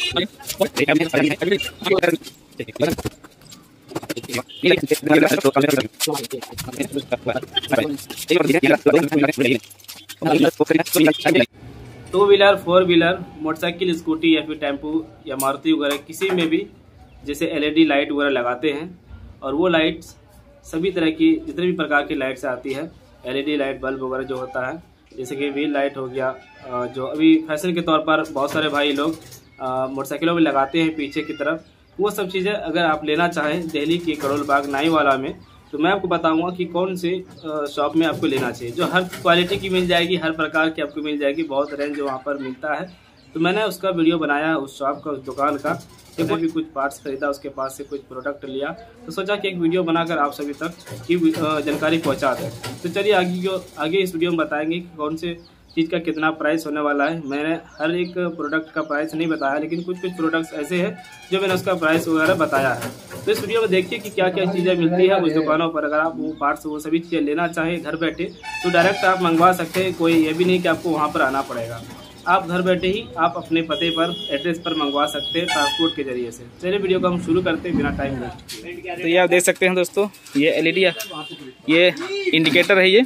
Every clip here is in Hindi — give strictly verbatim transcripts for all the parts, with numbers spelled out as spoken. To wheeler, four wheeler, motorcycle, scooty या फिर टेम्पू या मारुति वगैरह किसी में भी जैसे एलईडी लाइट वगैरह लगाते हैं और वो लाइट्स सभी तरह की जितने भी प्रकार की लाइट्स आती है, एलईडी लाइट बल्ब वगैरह जो होता है, जैसे कि व्हील लाइट हो गया, जो अभी फैशन के तौर पर बहुत सारे भाई लोग मोटरसाइकिलों में लगाते हैं पीछे की तरफ, वो सब चीज़ें अगर आप लेना चाहें दिल्ली के करोल बाग नाईवाला में तो मैं आपको बताऊंगा कि कौन से शॉप में आपको लेना चाहिए। जो हर क्वालिटी की मिल जाएगी, हर प्रकार की आपको मिल जाएगी, बहुत रेंज वहाँ पर मिलता है। तो मैंने उसका वीडियो बनाया उस शॉप का, उस दुकान का, तो मैं भी कुछ पार्ट्स खरीदा, उसके पास से कुछ प्रोडक्ट लिया, तो सोचा कि एक वीडियो बनाकर आप सभी तक की जानकारी पहुँचा दें। तो चलिए आगे जो आगे इस वीडियो में बताएँगे कि कौन से चीज़ का कितना प्राइस होने वाला है। मैंने हर एक प्रोडक्ट का प्राइस नहीं बताया, लेकिन कुछ कुछ प्रोडक्ट्स ऐसे हैं जो मैंने उसका प्राइस वगैरह बताया है। तो इस वीडियो में देखिए कि क्या क्या चीज़ें मिलती है उस दुकानों पर। अगर आप वो पार्ट्स वो सभी चीज़ें लेना चाहें घर बैठे तो डायरेक्ट आप मंगवा सकते हैं, कोई ये भी नहीं कि आपको वहाँ पर आना पड़ेगा। आप घर बैठे ही आप अपने पते पर, एड्रेस पर मंगवा सकते हैं ट्रांसपोर्ट के जरिए से। चलिए वीडियो को हम शुरू करते हैं बिना टाइम वेस्ट। तो ये आप देख सकते हैं दोस्तों, ये एल ई डी ये इंडिकेटर है, ये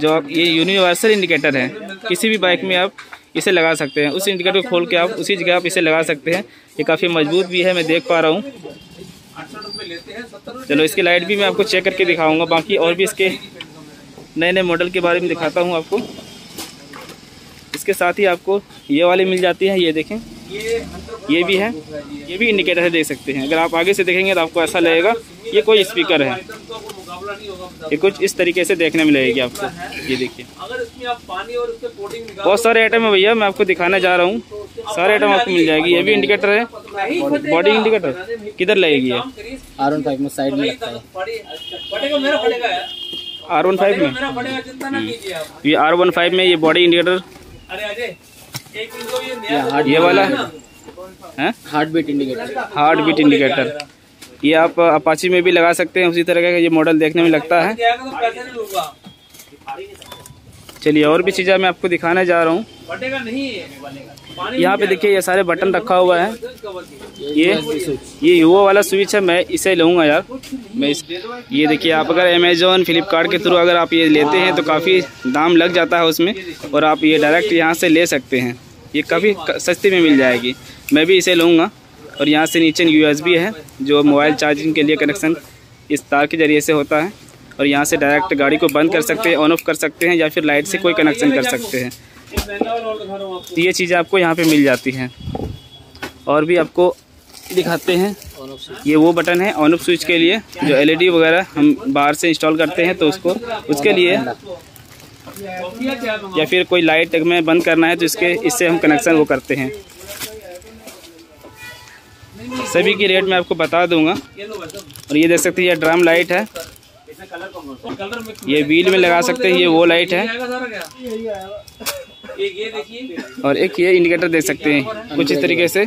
जो आप ये यूनिवर्सल इंडिकेटर है, किसी भी बाइक में आप इसे लगा सकते हैं। उस इंडिकेटर को खोल के आप उसी जगह आप इसे लगा सकते हैं। ये काफ़ी मजबूत भी है, मैं देख पा रहा हूँ। चलो इसकी लाइट भी मैं आपको चेक करके दिखाऊंगा, बाकी और भी इसके नए नए मॉडल के बारे में दिखाता हूँ आपको। इसके साथ ही आपको ये वाली मिल जाती है, ये देखें, ये भी है, ये भी इंडिकेटर है, देख सकते हैं। अगर आप आगे से देखेंगे तो आपको ऐसा लगेगा ये कोई स्पीकर है, ये कुछ इस तरीके से देखने में लगेगी आपको। ये देखिए बहुत सारे आइटम है भैया, मैं आपको दिखाने जा रहा हूँ, सारे आइटम आपको मिल जाएगी। ये भी इंडिकेटर है, बॉडी इंडिकेटर किधर लगेगी है आर वन फाइव में, साइड में लगता है आर वन फाइव में। ये आर वन फाइव में ये बॉडी इंडिकेटर, ये वाला है heart beat indicator, heart beat indicator ये आप अपाची में भी लगा सकते हैं। उसी तरह का ये मॉडल देखने में लगता है। चलिए और भी चीज़ें मैं आपको दिखाने जा रहा हूँ। यहाँ पे देखिए ये सारे बटन रखा हुआ है, ये ये युवा वाला स्विच है, मैं इसे लूँगा यार मैं इस ये देखिए, आप अगर अमेजोन फ्लिपकार्ट के थ्रू अगर आप ये लेते हैं तो काफ़ी दाम लग जाता है उसमें, और आप ये डायरेक्ट यहाँ से ले सकते हैं, ये काफ़ी सस्ती में मिल जाएगी। मैं भी इसे लूँगा। और यहाँ से नीचे यूएसबी है जो मोबाइल चार्जिंग के लिए कनेक्शन इस तार के ज़रिए से होता है, और यहाँ से डायरेक्ट गाड़ी को बंद कर सकते हैं, ऑन ऑफ कर सकते हैं, या फिर लाइट से कोई कनेक्शन कर सकते हैं। तो ये चीज़ें आपको यहाँ पे मिल जाती हैं। और भी आपको दिखाते हैं, ये वो बटन है ऑन ऑफ स्विच के लिए, जो एलईडी वगैरह हम बाहर से इंस्टॉल करते हैं तो उसको उसके लिए, या फिर कोई लाइट में बंद करना है तो इसके इससे हम कनेक्शन वो करते हैं। सभी की रेट मैं आपको बता दूंगा। और ये देख सकते हैं ये ड्रम लाइट है, ये व्हील में लगा सकते हैं, ये वो लाइट है। और एक ये इंडिकेटर देख सकते हैं कुछ इस तरीके से,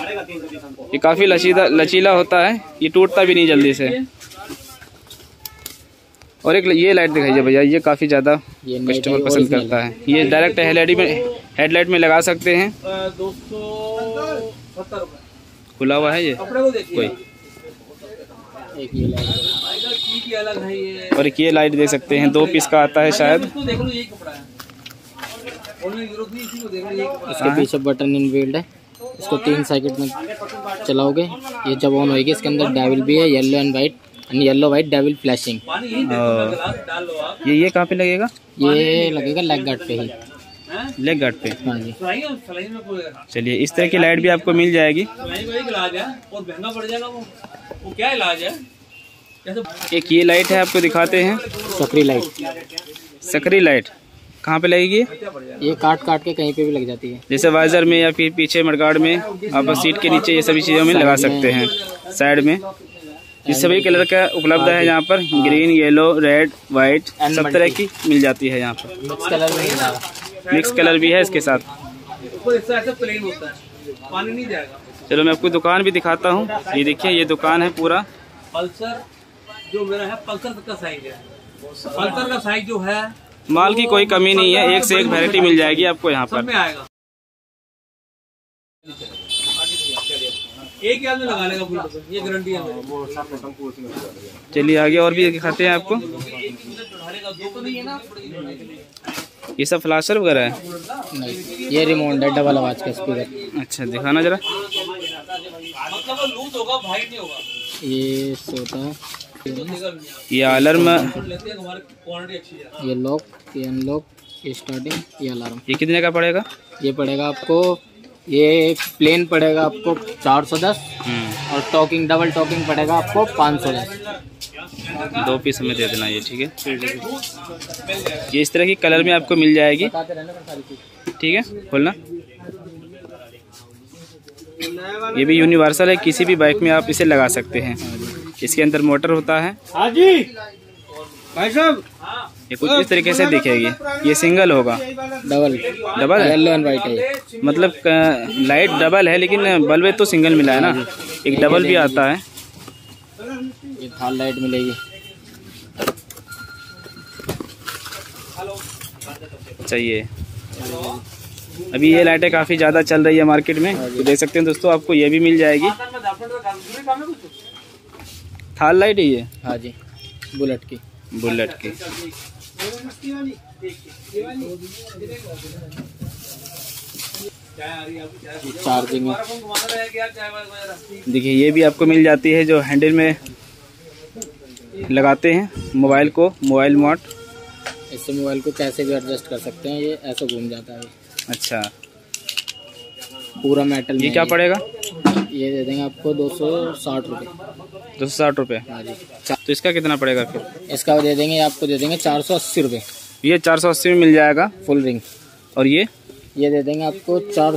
ये काफ़ी लचीला लचीला होता है, ये टूटता भी नहीं जल्दी से। और एक ये लाइट दिखाइए भैया, ये काफ़ी ज़्यादा कस्टमर पसंद करता है, ये डायरेक्ट हेडलाइट में हेडलाइट में लगा सकते हैं। खुला हुआ है ये कोई, और एक ये लाइट देख सकते हैं, दो पीस का आता है शायद। इसके पीछे बटन इनबिल्ट है, इसको तीन सर्किट में चलाओगे, ये जब ऑन होगी इसके अंदर डैविल भी है, yellow and white, yellow white devil flashing. ये ये कहाँ पे लगेगा? ये लगेगा लेग गार्ड पे ही, लेग गार्ड पे। हाँ जी। चलिए इस तरह की लाइट भी आपको मिल जाएगी। एक ये लाइट है आपको दिखाते हैं, सकरी लाइट। सकरी लाइट कहाँ पे लगेगी? ये काट काट के कहीं पे भी लग जाती है, जैसे वाइजर में या फिर पीछे मडगार्ड में, आप सीट के नीचे, ये सभी चीज़ों में लगा सकते हैं, साइड में। इस सभी कलर का उपलब्ध है यहाँ पर, ग्रीन, येलो, रेड, वाइट, सब तरह की मिल जाती है यहाँ पर। मिक्स कलर भी, मिक्स कलर भी है इसके साथ। चलो मैं आपको दुकान भी दिखाता हूँ। ये देखिए ये दुकान है पूरा, पल्सर जो मेरा है, पल्सर का साइज है, पल्सर का साइज जो है, माल की कोई कमी नहीं है, एक से एक वैरायटी मिल जाएगी आपको यहाँ पर। एक याद में लगाने का पूरा ये गारंटी है। चलिए आगे और भी दिखाते हैं आपको। ये सब फ्लाशर वगैरह है? नहीं, ये रिमोट है डबल आवाज का स्पीकर। अच्छा दिखाना जरा। मतलब वो लूज होगा भाई नहीं होगा। ये सोता है, ये अलार्म, ये लॉक, ये अनलॉक, ये स्टार्टिंग, ये अलार्म। ये कितने का पड़ेगा? ये पड़ेगा आपको, ये प्लेन पड़ेगा आपको चार सौ दस, और टॉकिंग डबल टॉकिंग पड़ेगा आपको पाँच सौ दस। दो पीस हमें दे देना ये, ठीक है। ये इस तरह की कलर में आपको मिल जाएगी, ठीक है। खोलना। ये भी यूनिवर्सल है, किसी भी बाइक में आप इसे लगा सकते हैं। इसके अंदर मोटर होता है। हाँ जी भाई साहब। ये कुछ इस तरीके से दिखेगी। ये सिंगल होगा, double double yellow and white है। मतलब लाइट डबल है लेकिन बल्बे तो सिंगल मिला है ना, एक डबल भी आता है। ये थाल लाइट मिलेगी। चाहिए अभी ये लाइटें काफ़ी ज़्यादा चल रही है मार्केट में, तो देख सकते हैं दोस्तों, आपको ये भी मिल जाएगी। थाल लाइट है ये? हाँ जी, बुलेट की। बुलेट की। चार्जिंग में देखिए, ये भी आपको मिल जाती है, जो हैंडल में लगाते हैं मोबाइल को, मोबाइल मॉट। इससे मोबाइल को कैसे भी एडजस्ट कर सकते हैं। ये ऐसा घूम जाता है। अच्छा, पूरा मेटल। ये क्या पड़ेगा? ये दे देंगे आपको दो सौ साठ रुपये। दो सौ साठ रुपये? हाँ जी। तो इसका कितना पड़ेगा फिर? इसका दे देंगे आपको, दे देंगे चार सौ अस्सी रुपये। ये चार सौ अस्सी में मिल जाएगा फुल रिंग। और ये ये दे देंगे आपको चार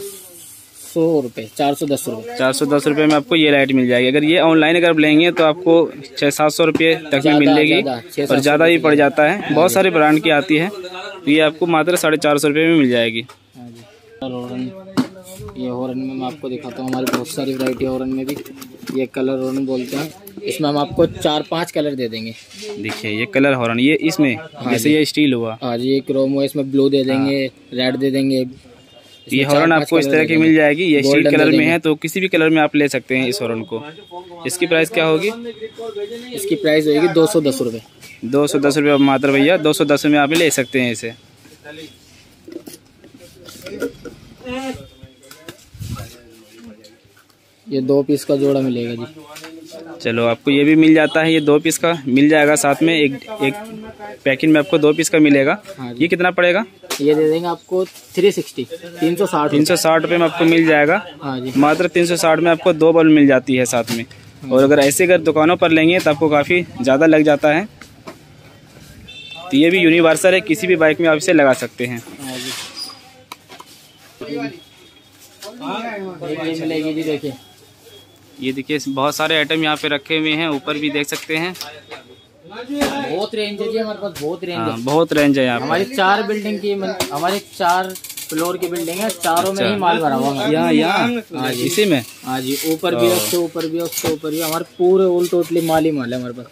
सौ रुपये, चार सौ दस रुपये। चार सौ दस रुपये में आपको ये लाइट मिल जाएगी। अगर ये ऑनलाइन अगर आप लेंगे तो आपको छः सात सौ रुपये तक में मिलेगी, और ज़्यादा भी पड़ जाता है। बहुत सारे ब्रांड की आती है। ये आपको मात्र साढ़े चार सौ रुपये में मिल जाएगी। ये हॉर्न में मैं आपको दिखाता हूँ, हमारी बहुत सारी वैरायटी है हॉर्न में भी। ये कलर हॉर्न बोलते हैं। इसमें हम आपको चार पांच कलर दे देंगे। देखिए ये कलर हॉर्न, ये इसमें हाँ, जैसे ये स्टील हुआ, हाँ जी, ये क्रोम हुआ, इसमें ब्लू दे देंगे, हाँ। रेड दे देंगे। ये हॉर्न आपको इस तरह की मिल जाएगी। ये स्टील कलर में है, तो किसी भी कलर में आप ले सकते हैं इस हॉर्न को। इसकी प्राइस क्या होगी? इसकी प्राइस होगी दो सौ दस रुपये। दो सौ दस रुपये मात्र भैया, दो सौ दस में आप ले सकते हैं इसे। ये दो पीस का जोड़ा मिलेगा जी। चलो आपको ये भी मिल जाता है। ये दो पीस का मिल जाएगा, साथ में एक एक पैकेट में आपको दो पीस का मिलेगा। हाँ, ये कितना पड़ेगा? ये दे देंगे आपको तीन सौ साठ, तीन सौ साठ, तीन सौ साठ रुपये में आपको मिल जाएगा। हाँ जी, मात्र तीन सौ साठ में आपको दो बल्ब मिल जाती है साथ में। और अगर ऐसे अगर दुकानों पर लेंगे तो आपको काफ़ी ज़्यादा लग जाता है। तो ये भी यूनिवर्सल है, किसी भी बाइक में आप इसे लगा सकते हैं। मिलेगी जी। देखिए ये देखिए, बहुत सारे आइटम यहाँ पे रखे हुए हैं। ऊपर भी देख सकते हैं, बहुत रेंज है जी हमारे पास। बहुत रेंज है, बहुत रेंज है यहाँ पे। हमारी चार बिल्डिंग की, हमारी चार फ्लोर की बिल्डिंग है, चारों में ही माल भरा हुआ है। यहाँ यहाँ इसी में, हाँ जी, ऊपर भी, उससे ऊपर भी, उससे ऊपर भी, हमारे पूरे ओल टोटली माल ही माल है हमारे पास।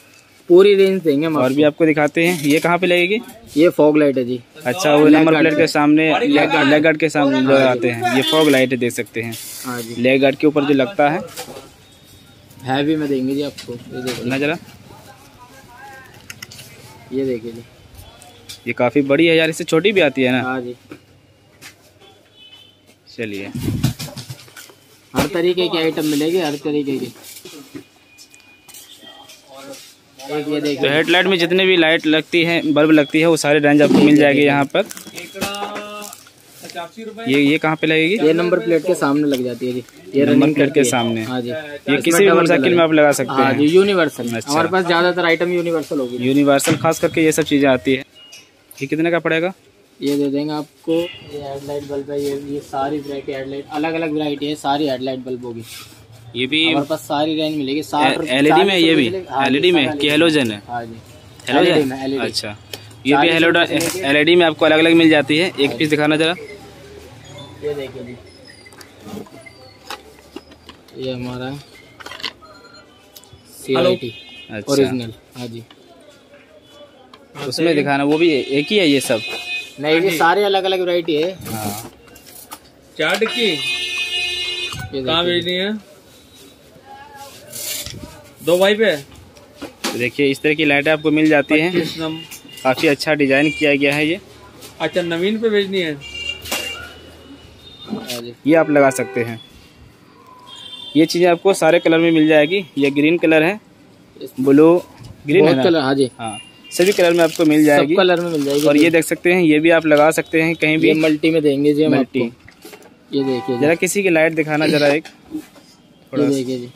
पूरी रेंज देंगे। और भी आपको दिखाते हैं। ये कहाँ पे लगेगी? ये फॉग लाइट है जी। अच्छा, वो नंबर प्लेट के सामने, लेग गार्ड के सामने जो आते हैं, ये फॉग लाइट देख सकते हैं। लेग गार्ड के ऊपर जो लगता है। हैवी में देंगे जी आपको। ये जरा ये देखिए जी, ये काफी बड़ी है यार, इससे छोटी भी आती है ना। हाँ जी। चलिए, हर तरीके की आइटम मिलेगी, हर तरीके की। तो हेडलाइट में जितने भी लाइट लगती है, बल्ब लगती है, वो सारे रेंज आपको मिल जाएगी यहाँ पर। ये ये कहाँ पे लगेगी? ये नंबर प्लेट के सामने लग जाती है जी। ये नंबर प्लेट के सामने। हाँ जी, ये किसी भी मोटरसाइकिल में आप लगा सकते हैं। हाँ जी, यूनिवर्सल। अच्छा, हमारे पास ज्यादातर आइटम यूनिवर्सल होगी। यूनिवर्सल खास करके ये सब चीजें आती है। ये कितने का पड़ेगा? ये दे देंगे आपको। ये हेडलाइट बल्ब है, ये सारी वैरायटी हेडलाइट, अलग अलग वैरायटी है, सारी हेडलाइट बल्ब होगी। ये भी हमारे पास सारी रेंज मिलेगी। एलईडी में, ये भी एलईडी में कि हेलोजन है? हाँ जी, हेलोजन। अच्छा, ये भी हेलो एलईडी में आपको अलग अलग मिल जाती है। एक पीस दिखाना जरा। ये देखिए जी, ये हमारा सीआईटी ओरिजिनल। हाँ जी, उसमें दिखाना। वो भी एक ही है ये सब? नहीं, ये सारे अलग अलग वैरायटी है। चार डिक्की कहाँ भेजनी है? दो वाइप है। तो देखिए इस तरह की लाइटें आपको मिल जाती हैं। काफ़ी अच्छा डिजाइन किया गया है ये। अच्छा नवीन पे भेजनी है, ये आप लगा सकते हैं। ये चीज़ें आपको सारे कलर में मिल जाएगी। ये ग्रीन कलर है, ब्लू ग्रीन है कलर, हाँ जी हाँ, सभी कलर में आपको मिल जाएगी, सब कलर में मिल जाएगी। और ये देख सकते हैं, ये भी आप लगा सकते हैं कहीं भी, मल्टी में देंगे जी मल्टी। ये देखिए जरा किसी की लाइट दिखाना जरा एक, थोड़ा देखिए जी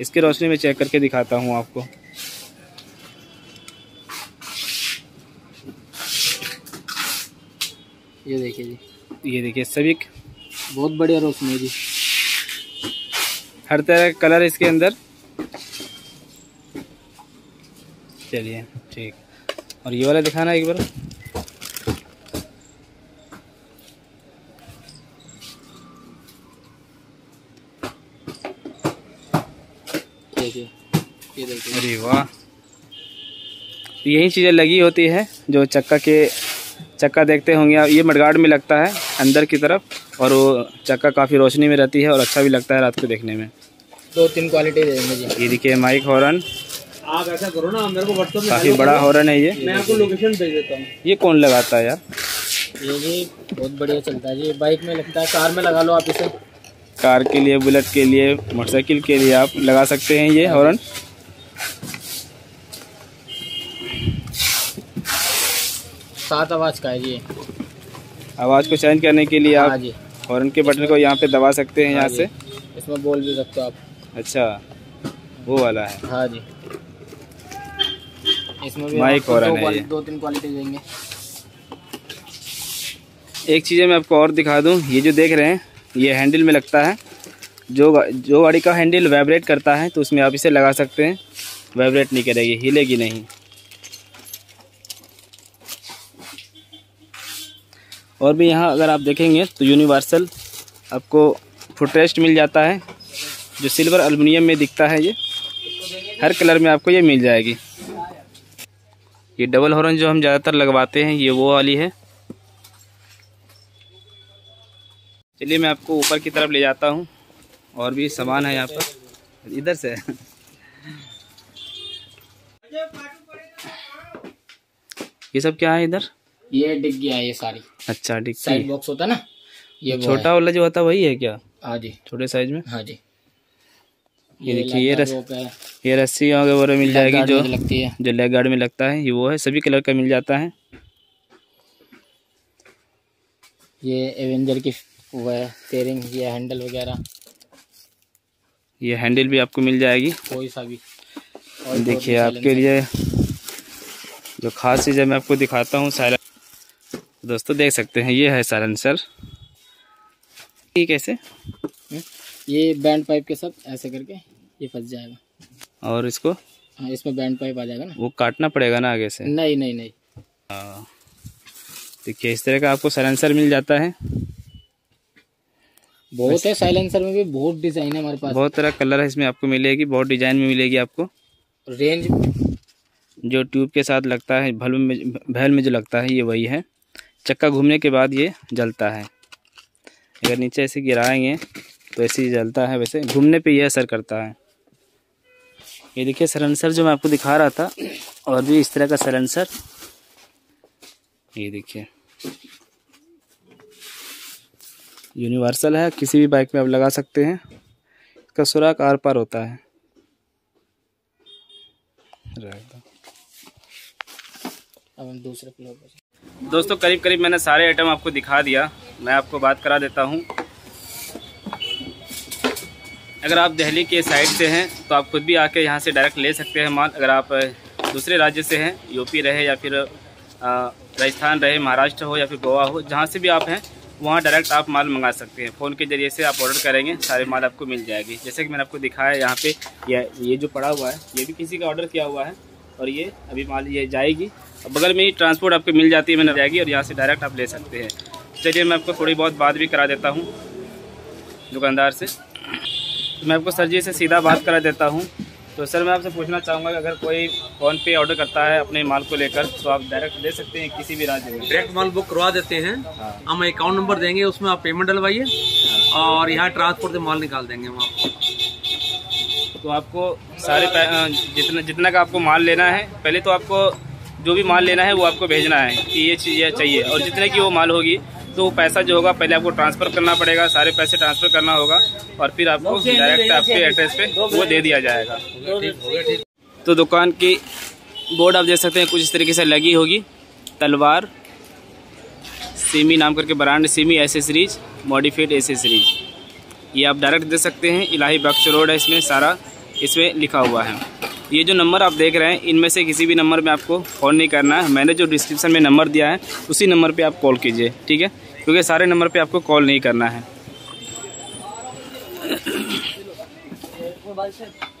इसकी रोशनी में चेक करके दिखाता हूँ आपको। ये देखिए जी, ये देखिए सभी बहुत बढ़िया रोशनी है जी। हर तरह का कलर इसके अंदर। चलिए ठीक, और ये वाला दिखाना एक बार। देखिए ये देखिए, अरे वाह। यही चीज़ें लगी होती है जो चक्का के, चक्का देखते होंगे आप, ये मडगार्ड में लगता है अंदर की तरफ, और वो चक्का काफ़ी रोशनी में रहती है और अच्छा भी लगता है रात को देखने में। दो तीन क्वालिटी देंगे जी। ये देखिए माइक हॉर्न, आप ऐसा करो ना मेरे को व्हाट्सएप में, काफ़ी बड़ा हॉर्न है ये। मैं आपको लोकेशन भेज देता हूँ। ये कौन लगाता है यार? ये जी बहुत बढ़िया चलता है जी, बाइक में लगता है, कार में लगा लो आप इसे। कार के लिए, बुलेट के लिए, मोटरसाइकिल के लिए आप लगा सकते हैं ये हॉर्न। सात आवाज़ का है जी। आवाज़ को चेंज करने के लिए आप हॉर्न के बटन को यहाँ पे दबा सकते हैं, यहाँ से इसमें बोल भी सकते हो आप। अच्छा वो वाला है, हाँ जी। इसमें भी माइक हॉर्न है, दो तीन क्वालिटी देंगे। एक चीज़ मैं आपको और दिखा दूँ, ये जो देख रहे हैं ये हैंडल में लगता है, जो जो गाड़ी का हैंडल वाइब्रेट करता है तो उसमें आप इसे लगा सकते हैं, वाइब्रेट नहीं करेगी, हिलेगी नहीं। और भी यहाँ अगर आप देखेंगे तो यूनिवर्सल आपको फुटरेस्ट मिल जाता है, जो सिल्वर एल्युमिनियम में दिखता है। ये हर कलर में आपको ये मिल जाएगी। ये डबल हॉर्न जो हम ज़्यादातर लगवाते हैं ये वो वाली है। चलिए मैं आपको ऊपर की तरफ ले जाता हूँ, और भी सामान है यहाँ पर। इधर से ये सब क्या है इधर? ये डिग्गी है ये सारी। अच्छा डिग्गी, साइड बॉक्स होता है ना, ये छोटा वाला जो होता है वही है क्या? हाँ जी, छोटे साइज में, हाँ जी। ये देखिए ये रस, ये रस्सी वगैरह मिल जाएगी जो लगती है, जो लेग गार्ड में लगता है, ये वो है। सभी कलर का मिल जाता है। ये एवेंजर की वो है स्टीयरिंग, ये हैंडल वगैरह, ये हैंडल भी आपको मिल जाएगी कोई सा भी। और देखिए आपके लिए जो खास चीज़ है मैं आपको दिखाता हूँ। सारा दोस्तों देख सकते हैं ये है साइलेंसर। ये कैसे, ये बैंड पाइप के सब ऐसे करके ये फंस जाएगा, और इसको हाँ इसमें बैंड पाइप आ जाएगा ना, वो काटना पड़ेगा ना आगे से। नहीं नहीं नहीं आ, देखिए इस तरह का आपको साइलेंसर मिल जाता है। बहुत है साइलेंसर में भी, बहुत डिज़ाइन है हमारे पास, बहुत तरह कलर है इसमें आपको मिलेगी, बहुत डिज़ाइन में मिलेगी आपको। रेंज जो ट्यूब के साथ लगता है, भल्ब में, भैल में जो लगता है ये वही है। चक्का घूमने के बाद ये जलता है, अगर नीचे ऐसे गिराएंगे तो ऐसे ही जलता है, वैसे घूमने पे ये असर करता है। ये देखिए साइलेंसर जो मैं आपको दिखा रहा था, और भी इस तरह का साइलेंसर। ये देखिए यूनिवर्सल है, किसी भी बाइक में आप लगा सकते हैं। इसका सुराख आर पार होता है। अब हम दूसरे पे। दोस्तों करीब करीब मैंने सारे आइटम आपको दिखा दिया। मैं आपको बात करा देता हूँ, अगर आप दिल्ली के साइड से हैं तो आप खुद भी आके यहाँ से डायरेक्ट ले सकते हैं माल। अगर आप दूसरे राज्य से हैं, यूपी रहे या फिर राजस्थान रहे, महाराष्ट्र हो या फिर गोवा हो, जहाँ से भी आप हैं वहाँ डायरेक्ट आप माल मंगा सकते हैं। फ़ोन के ज़रिए से आप ऑर्डर करेंगे, सारे माल आपको मिल जाएगी। जैसे कि मैंने आपको दिखाया यहाँ पे, ये ये जो पड़ा हुआ है ये भी किसी का ऑर्डर किया हुआ है, और ये अभी माल ये जाएगी, और बगल में ही ट्रांसपोर्ट आपको मिल जाती है, मैंने जाएगी, और यहाँ से डायरेक्ट आप ले सकते हैं। चलिए मैं आपको थोड़ी बहुत बात भी करा देता हूँ दुकानदार से। तो मैं आपको सर जी से सीधा बात करा देता हूँ। तो सर मैं आपसे पूछना चाहूँगा कि अगर कोई फ़ोन पे ऑर्डर करता है अपने माल को लेकर, तो आप डायरेक्ट ले सकते हैं किसी भी राज्य में? डायरेक्ट माल बुक करवा देते हैं हम, हाँ। अकाउंट नंबर देंगे, उसमें आप पेमेंट डलवाइए, हाँ। और यहाँ ट्रांसपोर्ट से माल निकाल देंगे हम आपको। तो आपको सारे जितना जितना का आपको माल लेना है, पहले तो आपको जो भी माल लेना है वो आपको भेजना है कि ये चीज़ चाहिए, और जितने की वो माल होगी तो वो पैसा जो होगा पहले आपको ट्रांसफ़र करना पड़ेगा, सारे पैसे ट्रांसफ़र करना होगा और फिर आपको डायरेक्ट आपके एड्रेस पे वो दे दिया जाएगा। तो दुकान की बोर्ड आप देख सकते हैं कुछ इस तरीके से लगी होगी। तलवार सीमी नाम करके brand, semi accessories, modified accessories, ये आप डायरेक्ट देख सकते हैं। इलाही बख्श रोड है, इसमें सारा इसमें लिखा हुआ है। ये जो नंबर आप देख रहे हैं इनमें से किसी भी नंबर में आपको फ़ोन नहीं करना है, मैंने जो डिस्क्रिप्शन में नंबर दिया है उसी नंबर पे आप कॉल कीजिए, ठीक है, क्योंकि सारे नंबर पे आपको कॉल नहीं करना है।